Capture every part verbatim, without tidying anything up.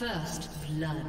First blood.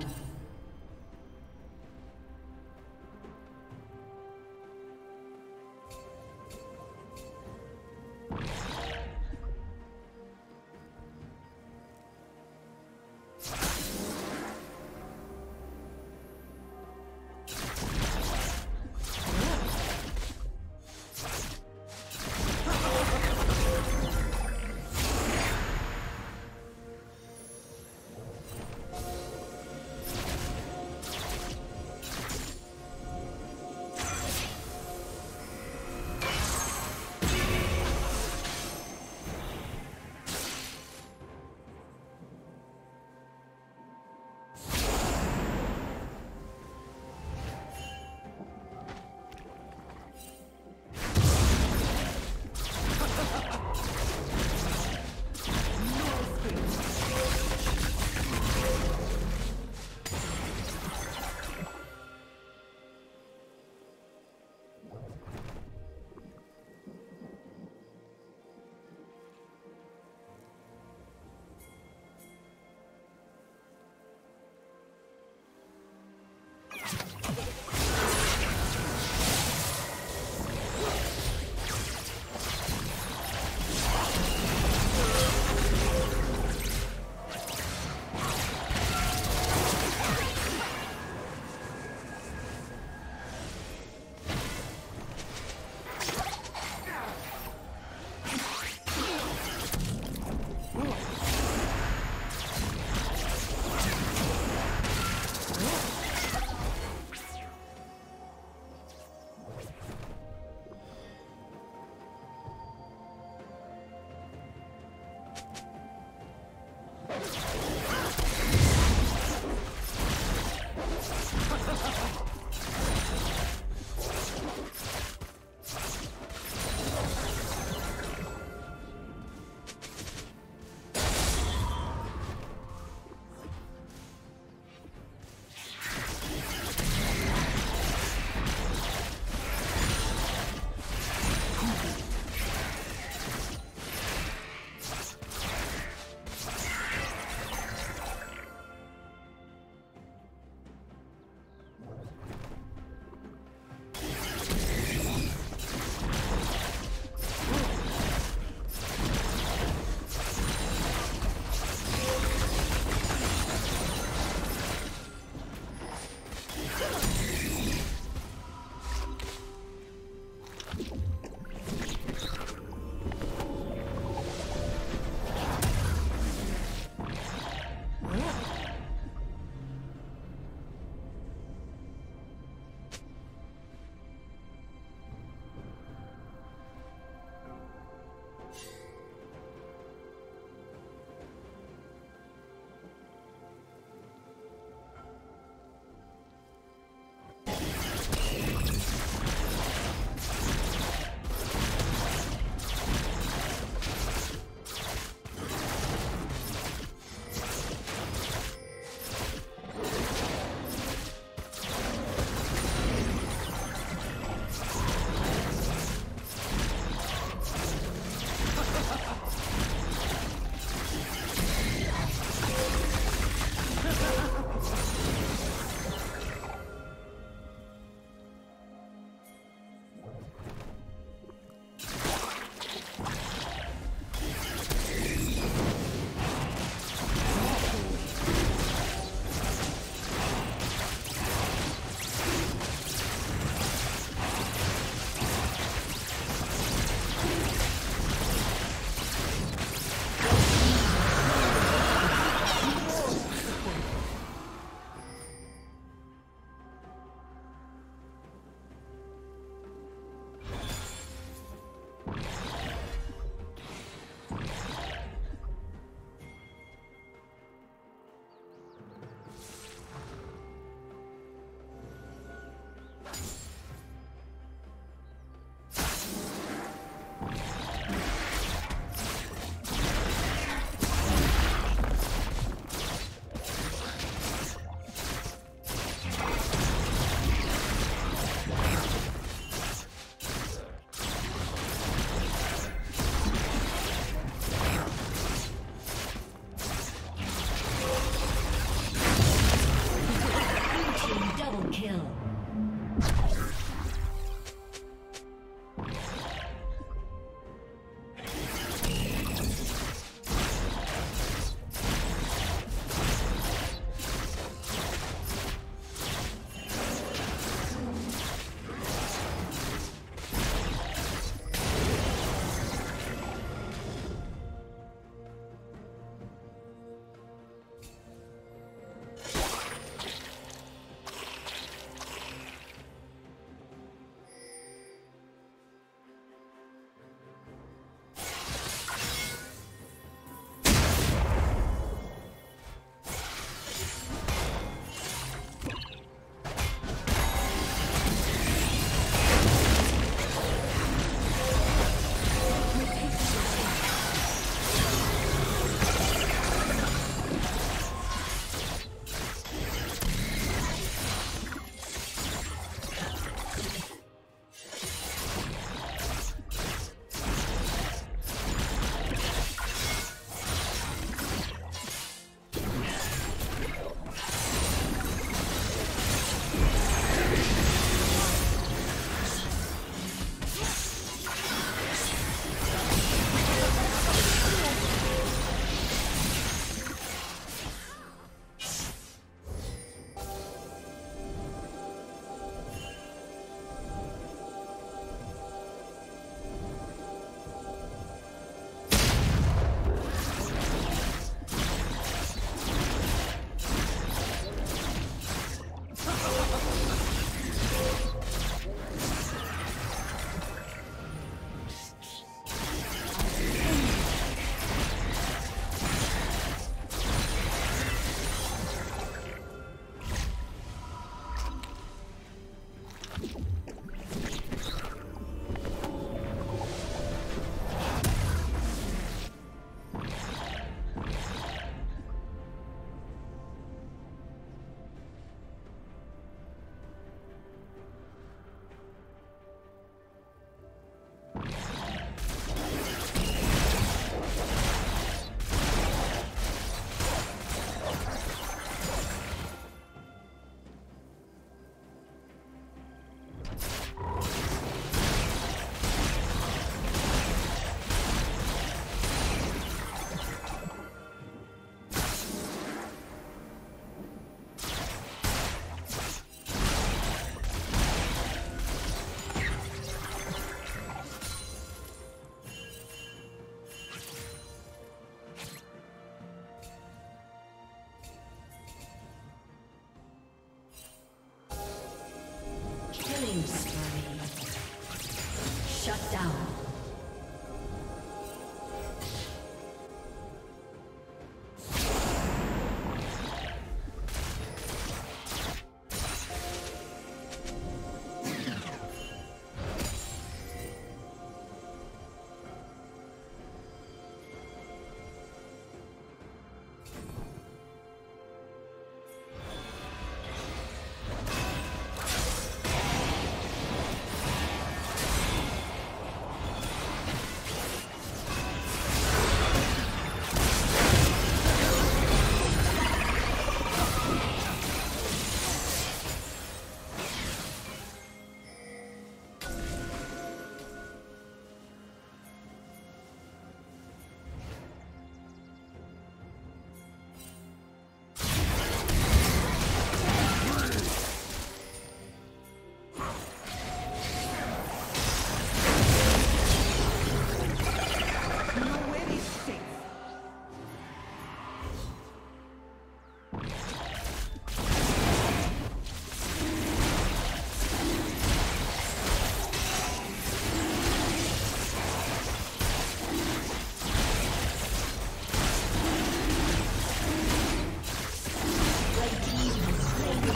Blue